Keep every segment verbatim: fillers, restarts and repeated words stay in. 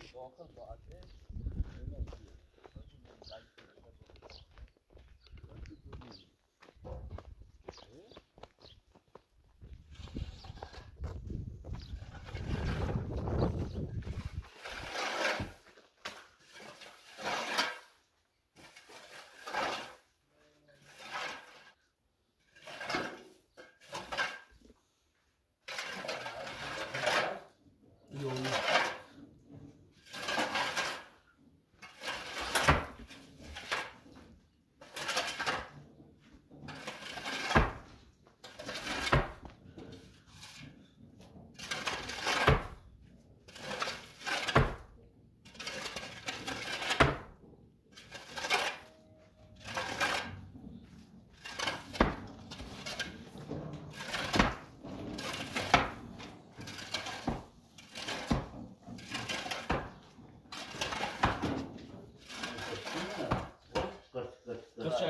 görüş.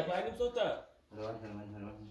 Lain itu tak? Lain, lain, lain.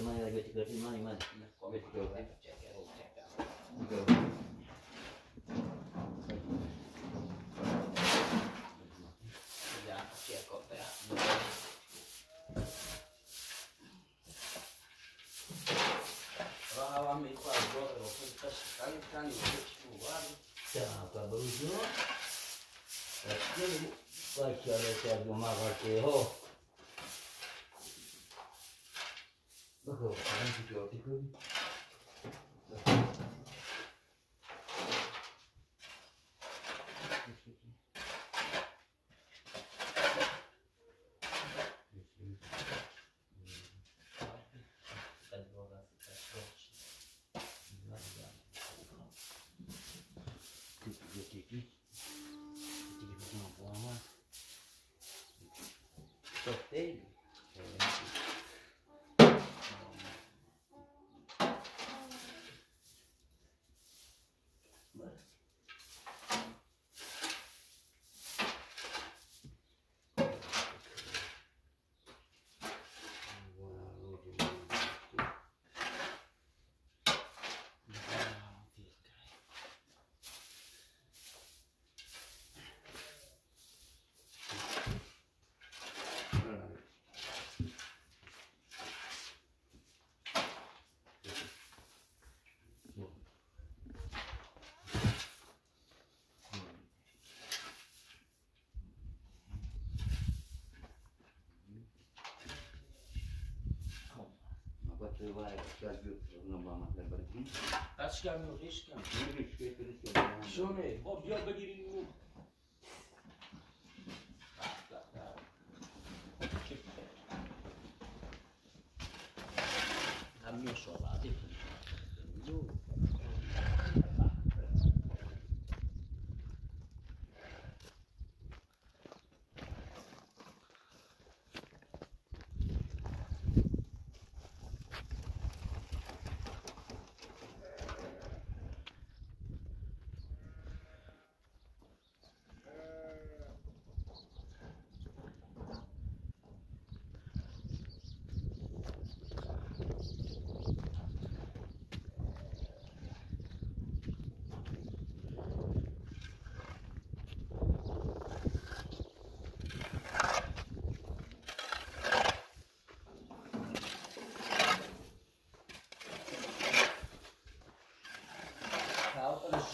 Good morning, man. Good morning. Sorteio. Vai ficar junto na mama da barquinha. Acho que é meu risco. Meu risco é tudo isso. Chone, ó, dia bagulhinho. A minha sola.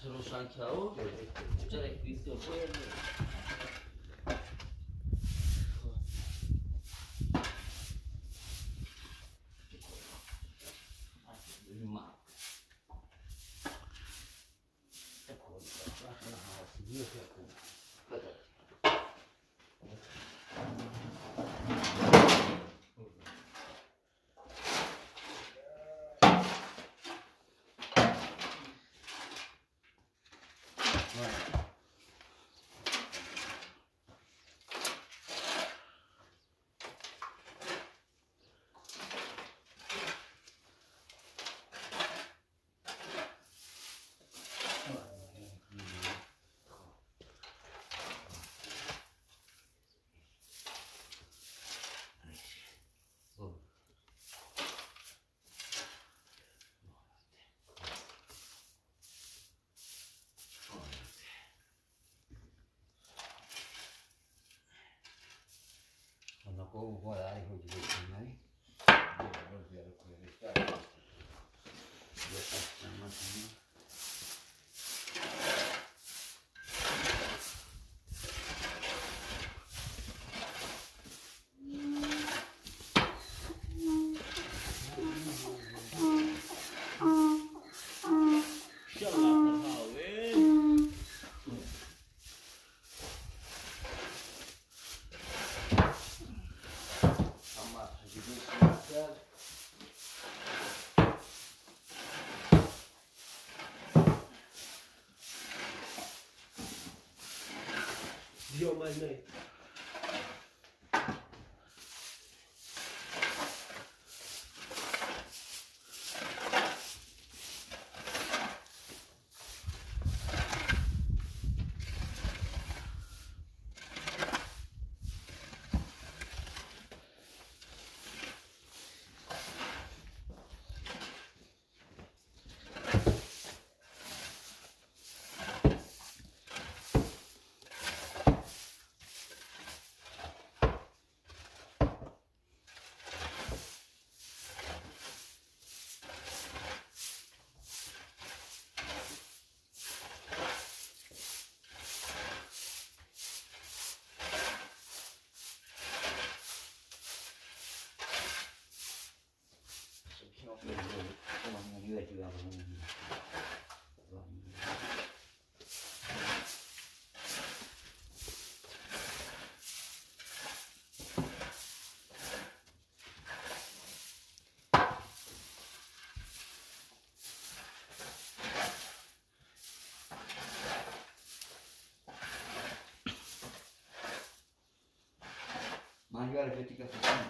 Çarşankağı, çarek bitti koyarım. Go what I heard you tonight. Yo, my name. Mangal ketika sekarang.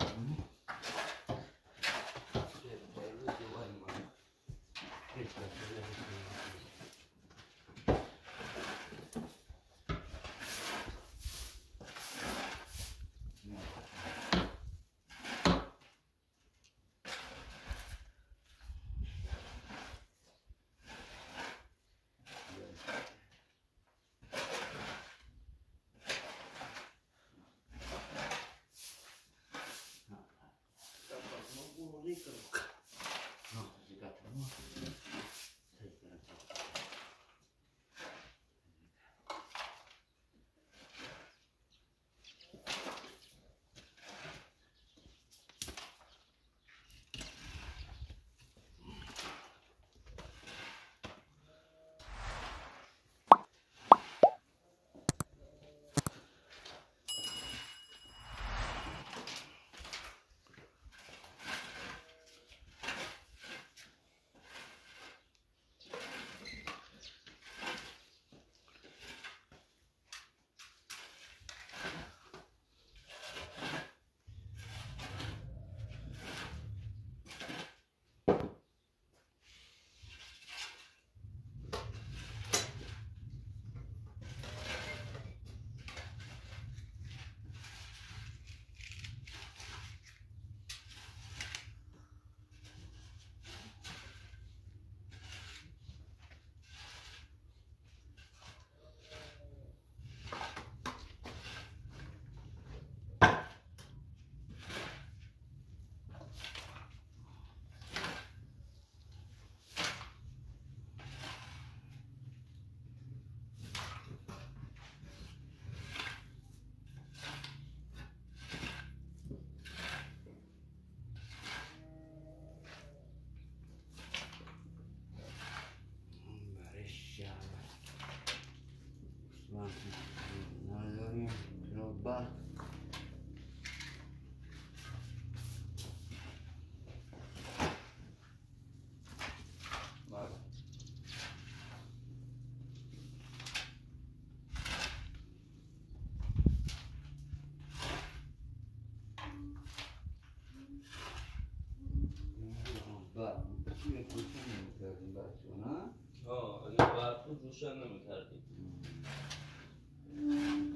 میکردیم بچه ها نه؟ آه اگه برد تو جوشن نمیکردیم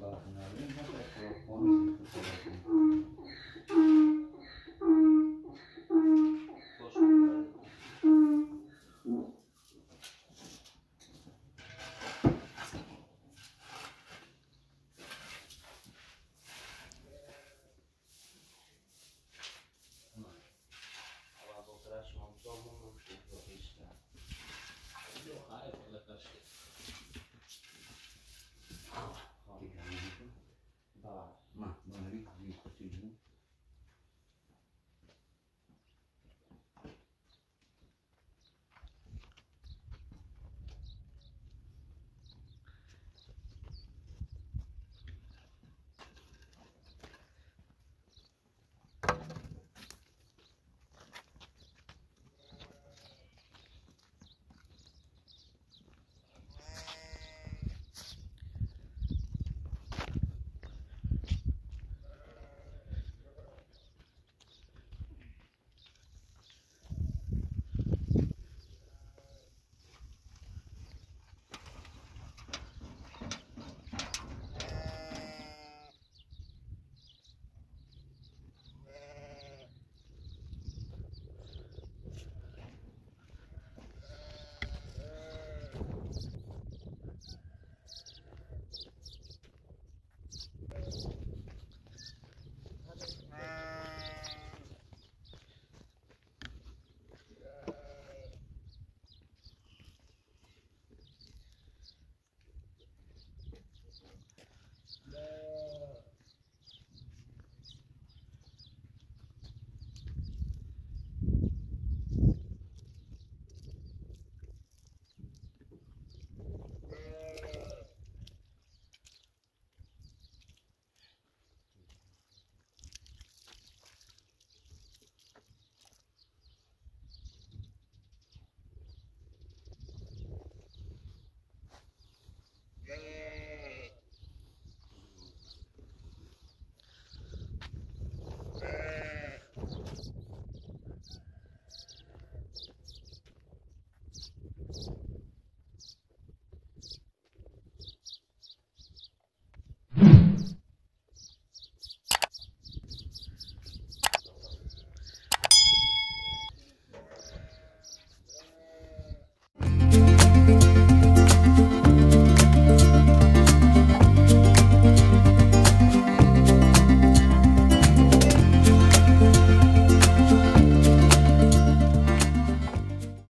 برد نبیم حتی خانه Gracias.